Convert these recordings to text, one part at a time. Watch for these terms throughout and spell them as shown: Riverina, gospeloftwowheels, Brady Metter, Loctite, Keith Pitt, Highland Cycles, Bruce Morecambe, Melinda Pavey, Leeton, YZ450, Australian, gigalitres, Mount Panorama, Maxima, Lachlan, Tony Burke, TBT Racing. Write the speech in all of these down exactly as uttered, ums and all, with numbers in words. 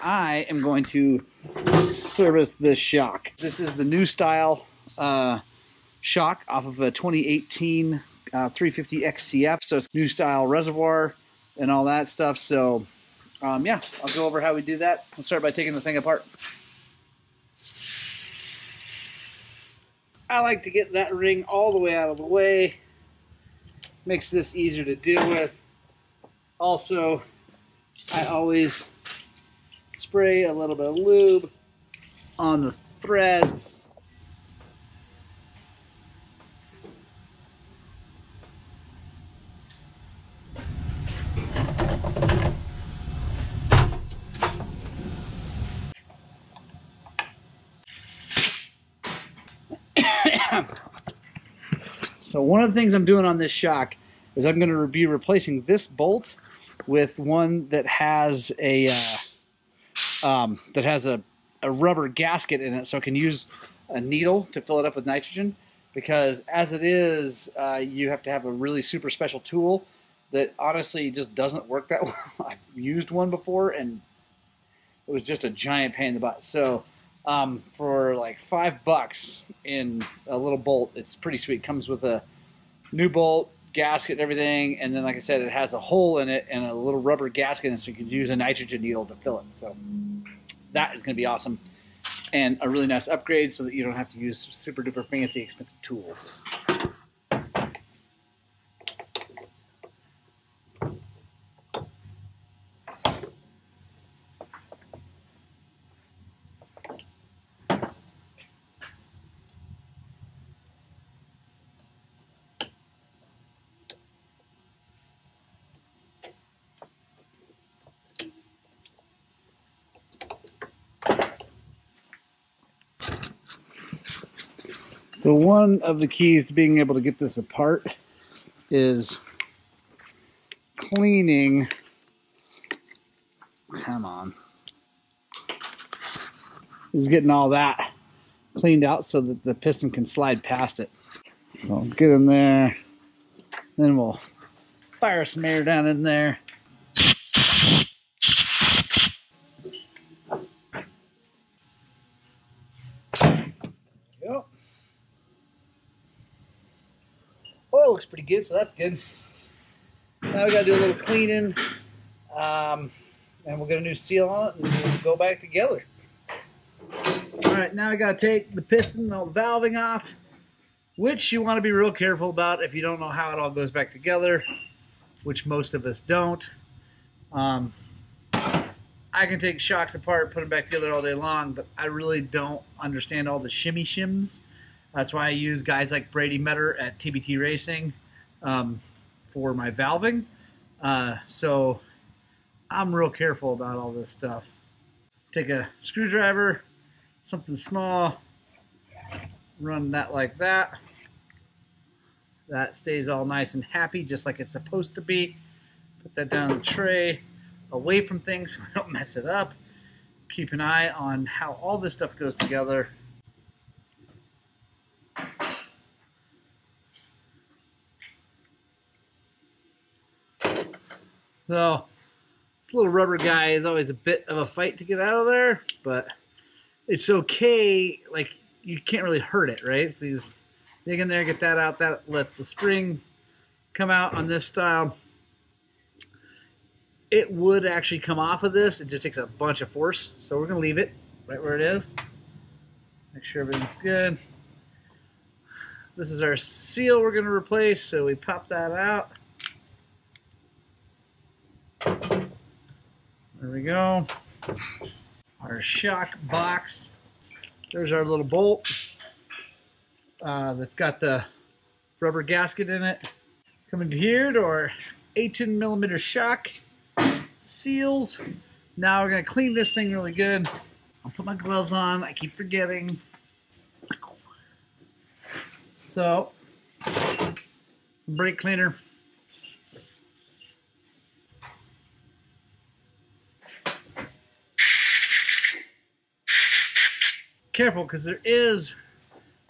I am going to service this shock. This is the new style uh, shock off of a twenty eighteen uh, three fifty X C F. So it's new style reservoir and all that stuff. So um, yeah, I'll go over how we do that. Let's start by taking the thing apart. I like to get that ring all the way out of the way. Makes this easier to deal with. Also, I always spray a little bit of lube on the threads. So one of the things I'm doing on this shock is I'm going to be replacing this bolt with one that has a uh, um, that has a, a rubber gasket in it, so I can use a needle to fill it up with nitrogen. Because as it is, uh, you have to have a really super special tool that honestly just doesn't work that well. I've used one before and it was just a giant pain in the butt. So um, for like five bucks in a little bolt, it's pretty sweet. It comes with a new bolt, gasket and everything, and then like I said, it has a hole in it and a little rubber gasket, and so you can use a nitrogen needle to fill it. So that is going to be awesome and a really nice upgrade, so that you don't have to use super duper fancy expensive tools. So one of the keys to being able to get this apart is cleaning, come on, just getting all that cleaned out so that the piston can slide past it. We'll get in there, then we'll fire some air down in there. Looks pretty good, so that's good. Now we gotta do a little cleaning, um, and we'll get a new seal on it and we'll go back together. All right, now we gotta take the piston and all the valving off, which you want to be real careful about if you don't know how it all goes back together, which most of us don't. Um, I can take shocks apart, put them back together all day long, but I really don't understand all the shimmy shims. That's why I use guys like Brady Metter at T B T Racing um, for my valving. Uh, so I'm real careful about all this stuff. Take a screwdriver, something small, run that like that. That stays all nice and happy, just like it's supposed to be. Put that down on the tray, away from things so I don't mess it up. Keep an eye on how all this stuff goes together. So, this little rubber guy is always a bit of a fight to get out of there, but it's okay. Like, you can't really hurt it, right? So you just dig in there, get that out. That lets the spring come out on this style. It would actually come off of this. It just takes a bunch of force. So we're going to leave it right where it is. Make sure everything's good. This is our seal we're going to replace, so we pop that out. There we go. Our shock box. There's our little bolt uh, that's got the rubber gasket in it. Coming here to our eighteen millimeter shock seals. Now we're going to clean this thing really good. I'll put my gloves on. I keep forgetting. So, brake cleaner. Careful, because there is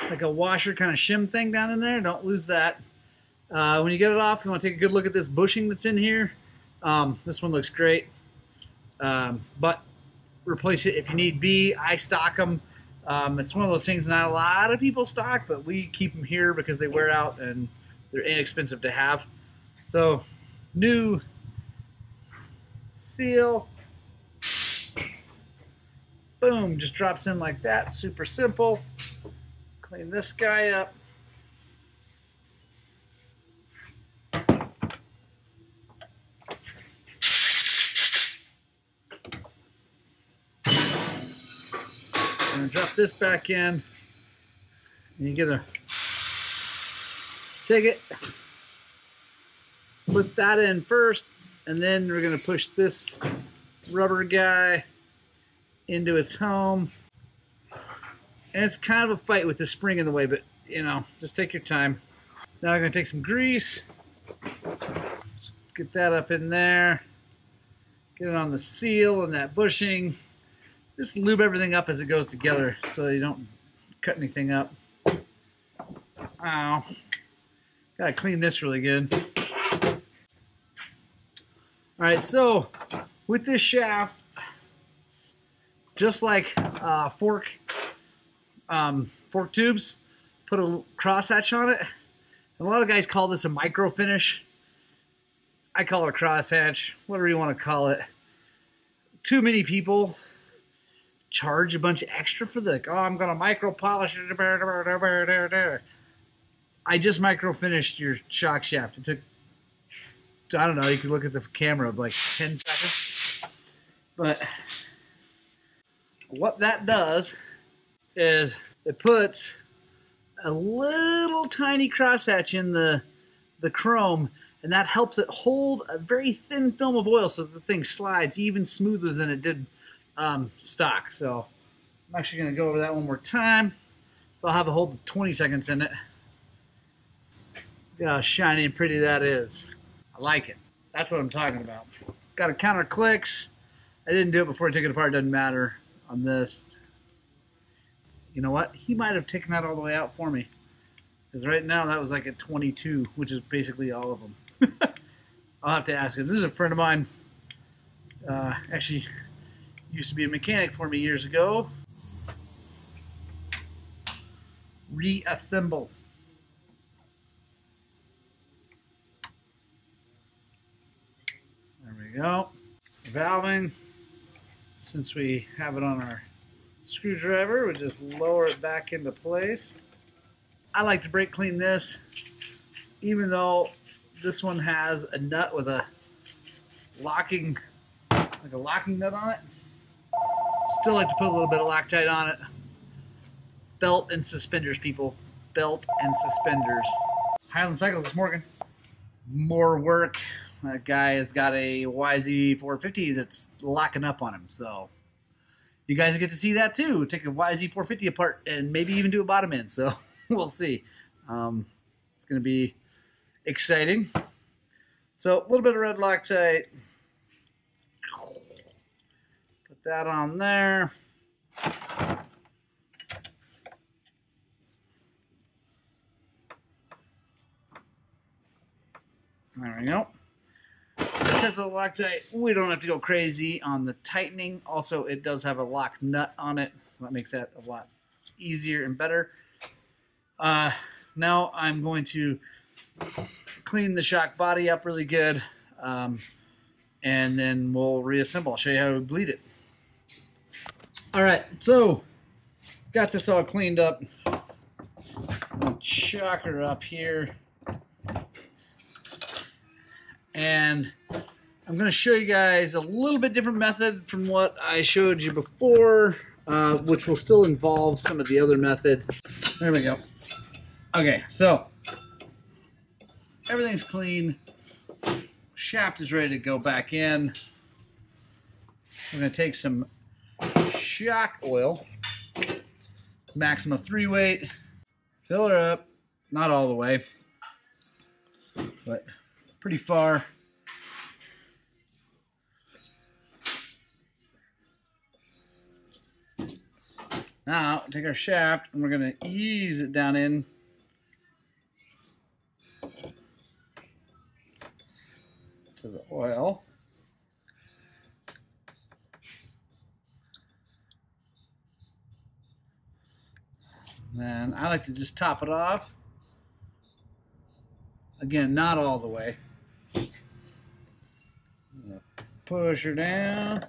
like a washer kind of shim thing down in there. Don't lose that. Uh, when you get it off, you want to take a good look at this bushing that's in here. Um, this one looks great, um, but replace it if you need be. I stock them. Um, it's one of those things not a lot of people stock, but we keep them here because they wear out and they're inexpensive to have. So, new seal. Boom, just drops in like that. Super simple. Clean this guy up. I'm gonna drop this back in, and you get a take it, put that in first, and then we're gonna push this rubber guy into its home. And it's kind of a fight with the spring in the way, but you know, just take your time. Now I'm gonna take some grease, just get that up in there, get it on the seal and that bushing. Just lube everything up as it goes together so you don't cut anything up. Ow. Gotta clean this really good. Alright, so with this shaft, just like uh, fork um, fork tubes, put a crosshatch on it. A lot of guys call this a micro finish. I call it a crosshatch, whatever you want to call it. Too many people charge a bunch extra for the, oh, I'm going to micro polish it. I just micro finished your shock shaft. It took, I don't know, you could look at the camera of like ten seconds. But what that does is it puts a little tiny crosshatch in the, the chrome, and that helps it hold a very thin film of oil so that the thing slides even smoother than it did Um, stock. So I'm actually going to go over that one more time. So I'll have a hold of twenty seconds in it. Look how shiny and pretty that is. I like it. That's what I'm talking about. Got a counter clicks. I didn't do it before I took it apart. Doesn't matter on this. You know what? He might have taken that all the way out for me, because right now that was like a twenty-two, which is basically all of them. I'll have to ask him. This is a friend of mine. Uh, actually. Used to be a mechanic for me years ago. Reassemble. There we go. Valving. Since we have it on our screwdriver, we just lower it back into place. I like to brake clean this, even though this one has a nut with a locking, like a locking nut on it. Still like to put a little bit of Loctite on it. Belt and suspenders, people. Belt and suspenders. Highland Cycles, it's Morgan. More work. That guy has got a Y Z four fifty that's locking up on him. So you guys get to see that too. Take a Y Z four fifty apart and maybe even do a bottom end. So we'll see. Um, it's going to be exciting. So a little bit of red Loctite. That on there. There we go. Because of the Loctite, we don't have to go crazy on the tightening. Also, it does have a lock nut on it, so that makes that a lot easier and better. Uh, now I'm going to clean the shock body up really good, um, and then we'll reassemble. I'll show you how we bleed it. All right, so got this all cleaned up. Chock her up here, and I'm going to show you guys a little bit different method from what I showed you before, uh, which will still involve some of the other method. There we go. Okay, so everything's clean. Shaft is ready to go back in. I'm going to take some shock oil, Maxima three weight, fill her up, not all the way, but pretty far. Now take our shaft and we're going to ease it down in. To the oil. Then I like to just top it off. Again, not all the way. Push her down.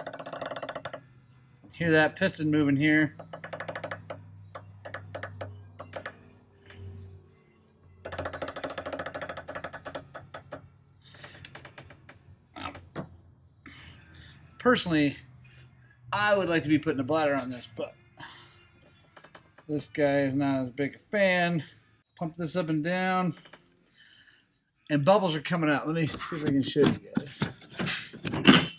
Hear that piston moving here. Personally, I would like to be putting a bladder on this, but this guy is not as big a fan. Pump this up and down, and bubbles are coming out. Let me see if I can show you guys.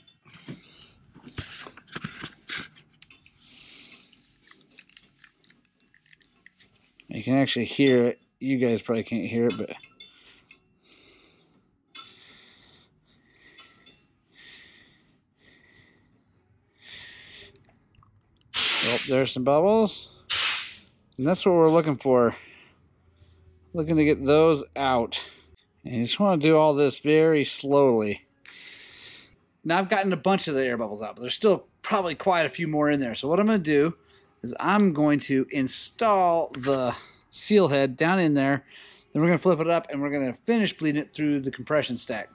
You can actually hear it. You guys probably can't hear it, but oh, there's some bubbles, and that's what we're looking for. Looking to get those out, and you just want to do all this very slowly. Now I've gotten a bunch of the air bubbles out, but there's still probably quite a few more in there. So what I'm going to do is I'm going to install the seal head down in there, then we're going to flip it up, and we're going to finish bleeding it through the compression stack.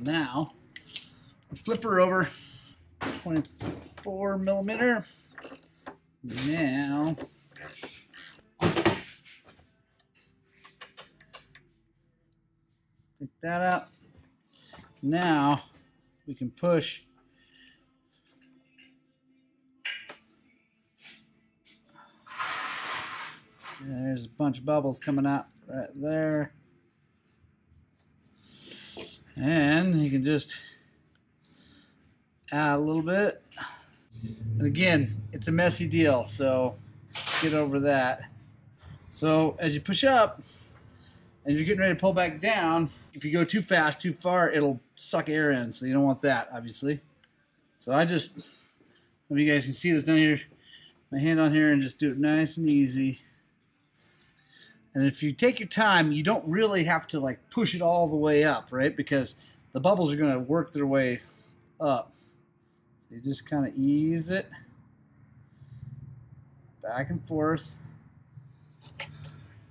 Now, flip her over twenty-four millimeter. Now take that out. Now we can push . There's a bunch of bubbles coming out right there, and you can just add a little bit. And again, it's a messy deal, so get over that. So as you push up and you're getting ready to pull back down, if you go too fast, too far, it'll suck air in, so you don't want that, obviously. So I just, if you guys can see this down here, my hand on here, and just do it nice and easy. And if you take your time, you don't really have to like push it all the way up, right? Because the bubbles are going to work their way up. You just kind of ease it back and forth.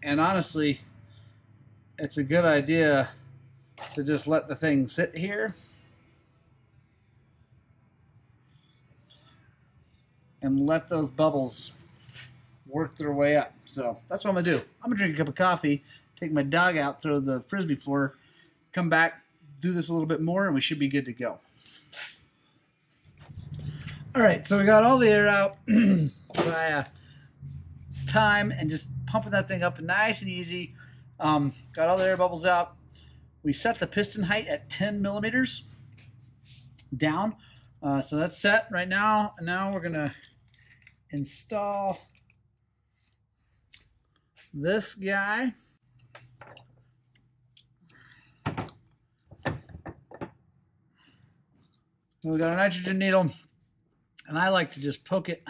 And honestly, it's a good idea to just let the thing sit here and let those bubbles work their way up. So that's what I'm going to do. I'm going to drink a cup of coffee, take my dog out, throw the frisbee floor, come back, do this a little bit more, and we should be good to go. All right, so we got all the air out by uh, time and just pumping that thing up nice and easy. Um, got all the air bubbles out. We set the piston height at ten millimeters down. Uh, so that's set right now. And now we're gonna install this guy. We got a nitrogen needle. And I like to just poke it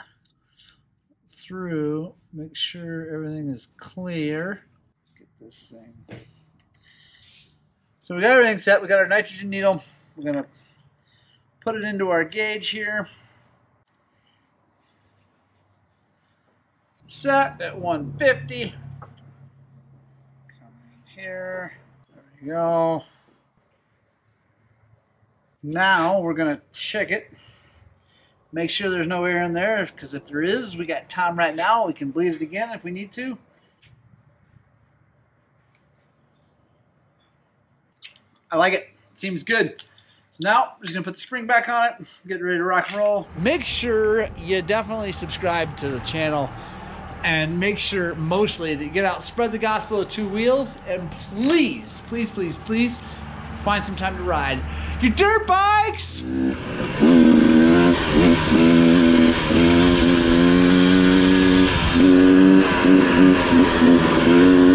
through, make sure everything is clear. Get this thing. So we got everything set. We got our nitrogen needle. We're going to put it into our gauge here. Set at one fifty. Come in here. There we go. Now we're going to check it. Make sure there's no air in there, because if there is, we got time right now. We can bleed it again if we need to. I like it. Seems good. So now I'm just going to put the spring back on it, get ready to rock and roll. Make sure you definitely subscribe to the channel, and make sure mostly that you get out, spread the gospel of two wheels, and please, please, please, please find some time to ride your dirt bikes. Thank you.